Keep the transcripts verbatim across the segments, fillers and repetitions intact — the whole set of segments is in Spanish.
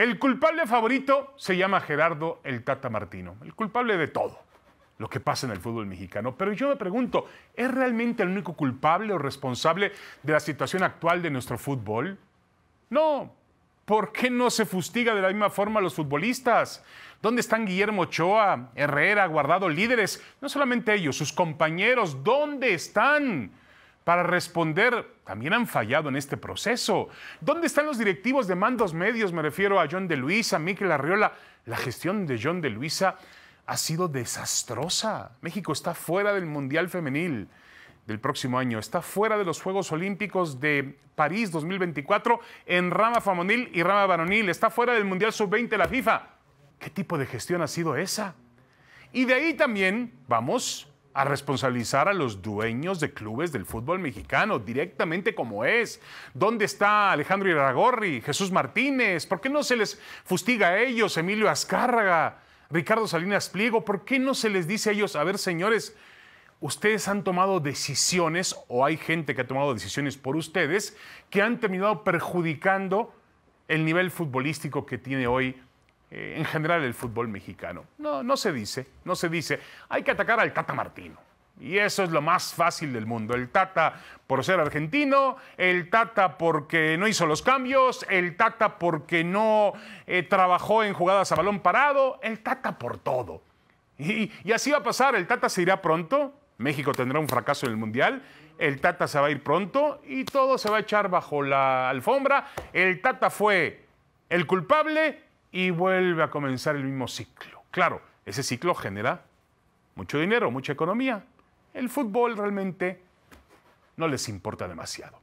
El culpable favorito se llama Gerardo El Tata Martino, el culpable de todo lo que pasa en el fútbol mexicano. Pero yo me pregunto, ¿es realmente el único culpable o responsable de la situación actual de nuestro fútbol? No. ¿Por qué no se fustiga de la misma forma a los futbolistas? ¿Dónde están Guillermo Ochoa, Herrera, Guardado, líderes? No solamente ellos, sus compañeros, ¿dónde están? Para responder, también han fallado en este proceso. ¿Dónde están los directivos de mandos medios? Me refiero a Yon de Luisa, Mikel Arriola. La gestión de Yon de Luisa ha sido desastrosa. México está fuera del Mundial Femenil del próximo año, está fuera de los Juegos Olímpicos de París dos mil veinticuatro en rama femenil y rama varonil, está fuera del Mundial sub veinte de la FIFA. ¿Qué tipo de gestión ha sido esa? Y de ahí también vamos a responsabilizar a los dueños de clubes del fútbol mexicano, directamente como es. ¿Dónde está Alejandro Iragorri, Jesús Martínez? ¿Por qué no se les fustiga a ellos? Emilio Azcárraga, Ricardo Salinas Pliego, ¿por qué no se les dice a ellos, a ver, señores, ustedes han tomado decisiones, o hay gente que ha tomado decisiones por ustedes, que han terminado perjudicando el nivel futbolístico que tiene hoy, eh, en general, el fútbol mexicano? No, no se dice, no se dice. Hay que atacar al Tata Martino. Y eso es lo más fácil del mundo. El Tata por ser argentino, el Tata porque no hizo los cambios, el Tata porque no eh, trabajó en jugadas a balón parado, el Tata por todo. Y, y así va a pasar, el Tata se irá pronto. México tendrá un fracaso en el Mundial, el Tata se va a ir pronto y todo se va a echar bajo la alfombra. El Tata fue el culpable y vuelve a comenzar el mismo ciclo. Claro, ese ciclo genera mucho dinero, mucha economía. El fútbol realmente no les importa demasiado.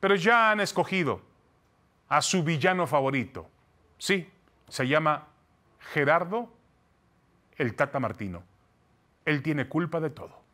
Pero ya han escogido a su villano favorito. Sí, se llama Gerardo El Tata Martino. Él tiene culpa de todo.